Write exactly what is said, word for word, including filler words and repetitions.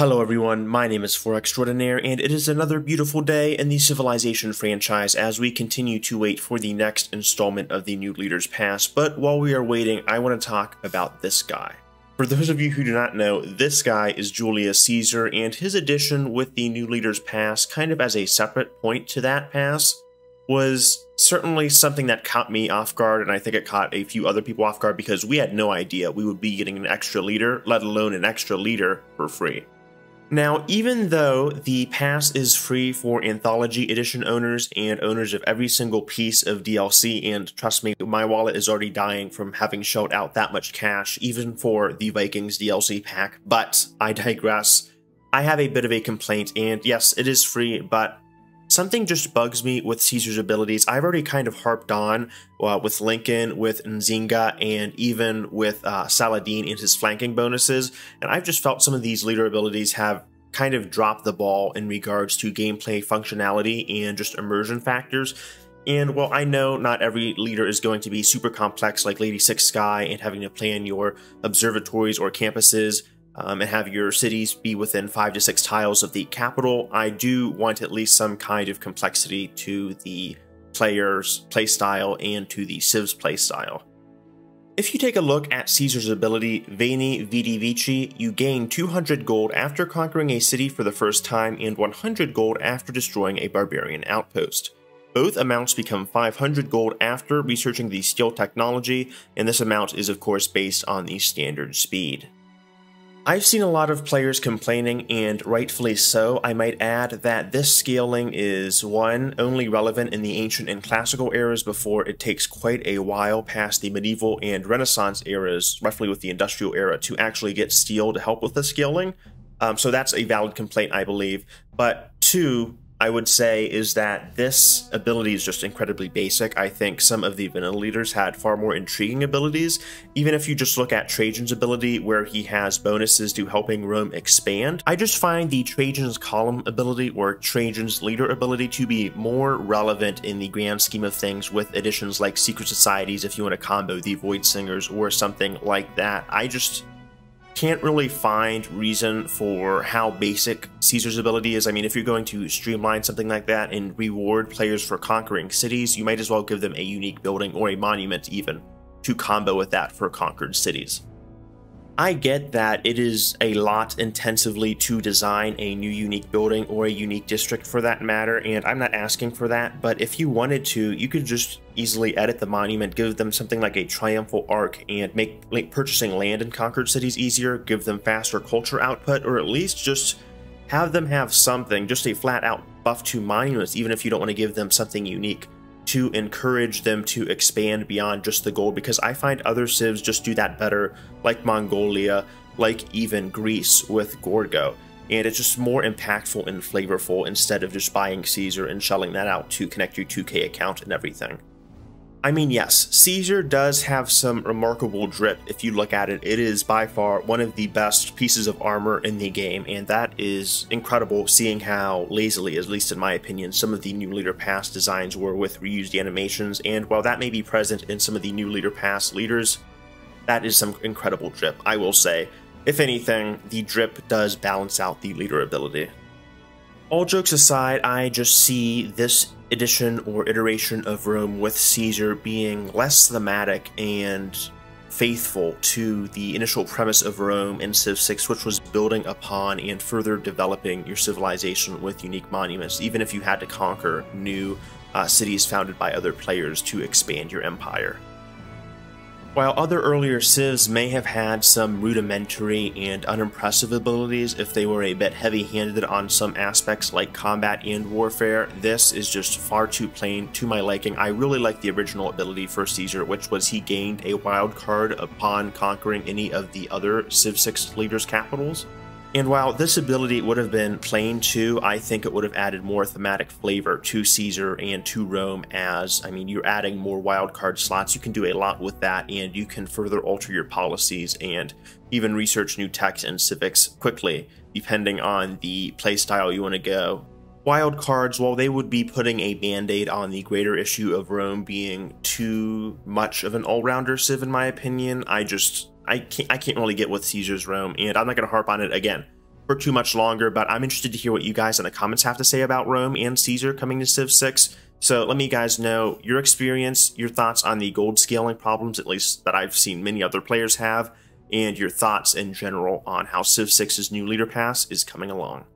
Hello everyone, my name is four X Traordinaire, and it is another beautiful day in the Civilization franchise as we continue to wait for the next installment of the New Leader's Pass. But while we are waiting, I want to talk about this guy. For those of you who do not know, this guy is Julius Caesar, and his addition with the New Leader's Pass, kind of as a separate point to that pass, was certainly something that caught me off guard, and I think it caught a few other people off guard because we had no idea we would be getting an extra leader, let alone an extra leader for free. Now, even though the pass is free for Anthology Edition owners and owners of every single piece of D L C, and trust me, my wallet is already dying from having shelled out that much cash, even for the Vikings D L C pack, but I digress. I have a bit of a complaint, and yes, it is free, but something just bugs me with Caesar's abilities. I've already kind of harped on uh, with Lincoln, with Nzinga, and even with uh, Saladin and his flanking bonuses, and I've just felt some of these leader abilities have kind of dropped the ball in regards to gameplay functionality and just immersion factors. And while I know not every leader is going to be super complex like Lady Six Sky and having to plan your observatories or campuses, Um, and have your cities be within five to six tiles of the capital, I do want at least some kind of complexity to the player's playstyle and to the Civ's playstyle. If you take a look at Caesar's ability, Veni Vidi Vici, you gain two hundred gold after conquering a city for the first time and one hundred gold after destroying a barbarian outpost. Both amounts become five hundred gold after researching the steel technology, and this amount is of course based on the standard speed. I've seen a lot of players complaining, and rightfully so. I might add that this scaling is, one, only relevant in the ancient and classical eras before it takes quite a while past the medieval and Renaissance eras, roughly with the industrial era, to actually get steel to help with the scaling. Um, so that's a valid complaint, I believe. But two, I would say, is that this ability is just incredibly basic. I think some of the vanilla leaders had far more intriguing abilities. Even if you just look at Trajan's ability, where he has bonuses to helping Rome expand, I just find the Trajan's column ability or Trajan's leader ability to be more relevant in the grand scheme of things with additions like secret societies if you want to combo the Void Singers or something like that. I just can't really find reason for how basic Caesar's ability is. I mean, if you're going to streamline something like that and reward players for conquering cities, you might as well give them a unique building or a monument even to combo with that for conquered cities. I get that it is a lot intensively to design a new unique building or a unique district for that matter, and I'm not asking for that, but if you wanted to, you could just easily edit the monument, give them something like a triumphal arc, and make like, purchasing land in conquered cities easier, give them faster culture output, or at least just have them have something, just a flat out buff to monuments, even if you don't want to give them something unique, to encourage them to expand beyond just the gold, because I find other civs just do that better, like Mongolia, like even Greece with Gorgo, and it's just more impactful and flavorful instead of just buying Caesar and shelling that out to connect your two K account and everything. I mean, yes, Caesar does have some remarkable drip. If you look at it, it is by far one of the best pieces of armor in the game, and that is incredible seeing how lazily, at least in my opinion, some of the New Leader Pass designs were with reused animations, and while that may be present in some of the New Leader Pass leaders, that is some incredible drip, I will say. If anything, the drip does balance out the leader ability. All jokes aside, I just see this edition or iteration of Rome with Caesar being less thematic and faithful to the initial premise of Rome in Civ six, which was building upon and further developing your civilization with unique monuments, even if you had to conquer new uh, cities founded by other players to expand your empire. While other earlier civs may have had some rudimentary and unimpressive abilities if they were a bit heavy-handed on some aspects like combat and warfare, this is just far too plain to my liking. I really like the original ability for Caesar, which was he gained a wild card upon conquering any of the other Civ six leaders' capitals. And while this ability would have been plain too, I think it would have added more thematic flavor to Caesar and to Rome, as, I mean, you're adding more wildcard slots. You can do a lot with that, and you can further alter your policies and even research new techs and civics quickly, depending on the playstyle you want to go. Wildcards, while they would be putting a band-aid on the greater issue of Rome being too much of an all-rounder civ, in my opinion, I just... I can't, I can't really get with Caesar's Rome, and I'm not going to harp on it again. for too much longer, but I'm interested to hear what you guys in the comments have to say about Rome and Caesar coming to Civ six. So let me guys know your experience, your thoughts on the gold scaling problems, at least that I've seen many other players have, and your thoughts in general on how Civ six's new leader pass is coming along.